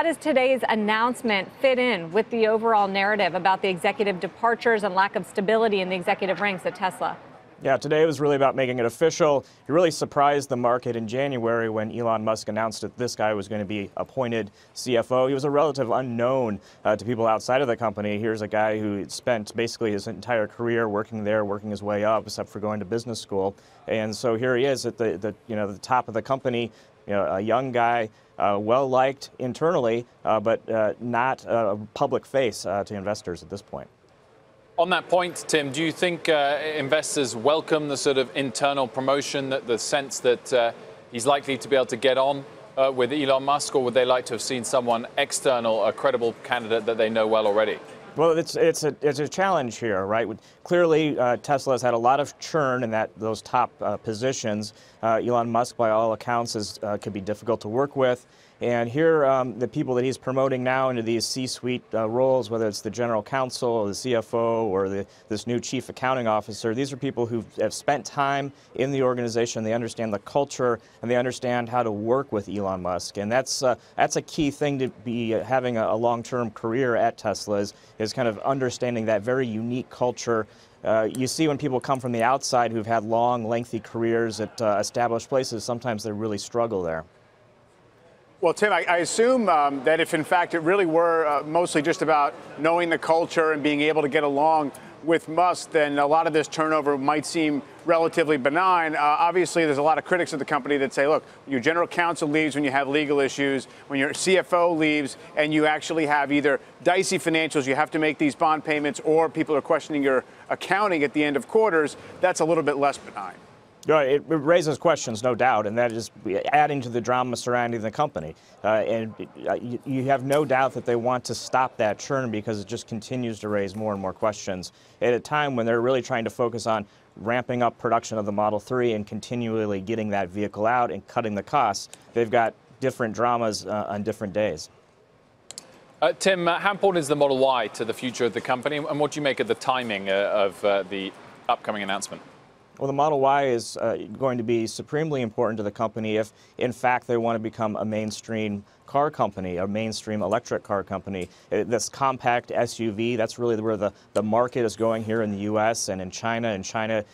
How does today's announcement fit in with the overall narrative about the executive departures and lack of stability in the executive ranks at Tesla? Yeah, today was really about making it official. It really surprised the market in January when Elon Musk announced that this guy was going to be appointed CFO. He was a relative unknown to people outside of the company. Here's a guy who spent basically his entire career working there, working his way up, except for going to business school. And so here he is at the top of the company, a young guy, well-liked internally, but not a public face to investors at this point. On that point, Tim, do you think investors welcome the sort of internal promotion, that the sense that he's likely to be able to get on with Elon Musk, or would they like to have seen someone external, a credible candidate that they know well already? Well, it's a challenge here, right? Clearly, Tesla's had a lot of churn in those top positions. Elon Musk, by all accounts, could be difficult to work with. And here, the people that he's promoting now into these C-suite roles, whether it's the general counsel or the CFO or this new chief accounting officer, these are people who have spent time in the organization. They understand the culture and they understand how to work with Elon Musk. And that's a key thing to be having a long-term career at Tesla is kind of understanding that very unique culture. You see when people come from the outside who've had long, lengthy careers at established places, sometimes they really struggle there. Well, Tim, I assume that if, in fact, it really were mostly just about knowing the culture and being able to get along with Musk, then a lot of this turnover might seem relatively benign. Obviously, there's a lot of critics of the company that say, look, your general counsel leaves when you have legal issues, when your CFO leaves and you actually have either dicey financials, you have to make these bond payments, or people are questioning your accounting at the end of quarters, that's a little bit less benign. It raises questions, no doubt, and that is adding to the drama surrounding the company. And you have no doubt that they want to stop that churn because it just continues to raise more and more questions at a time when they're really trying to focus on ramping up production of the Model 3 and continually getting that vehicle out and cutting the costs. They've got different dramas on different days. Tim, how important is the Model Y to the future of the company, and what do you make of the timing of the upcoming announcement? Well, the Model Y is going to be supremely important to the company if, in fact, they want to become a mainstream car company, a mainstream electric car company. This compact SUV, that's really where the market is going here in the U.S. and in China. In China,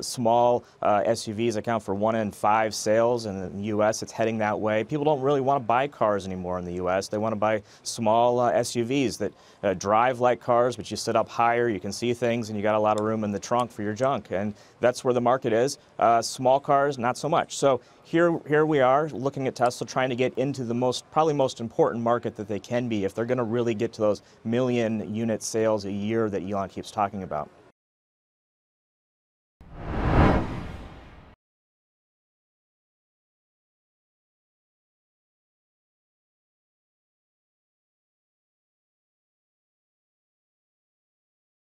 small SUVs account for 1 in 5 sales, and in the U.S. it's heading that way. People don't really want to buy cars anymore in the U.S. They want to buy small SUVs that drive like cars, but you sit up higher, you can see things, and you got a lot of room in the trunk for your junk. And that's where the market is. Small cars, not so much. So here we are looking at Tesla trying to get into the probably most important market that they can be if they're going to really get to those 1 million unit sales a year that Elon keeps talking about.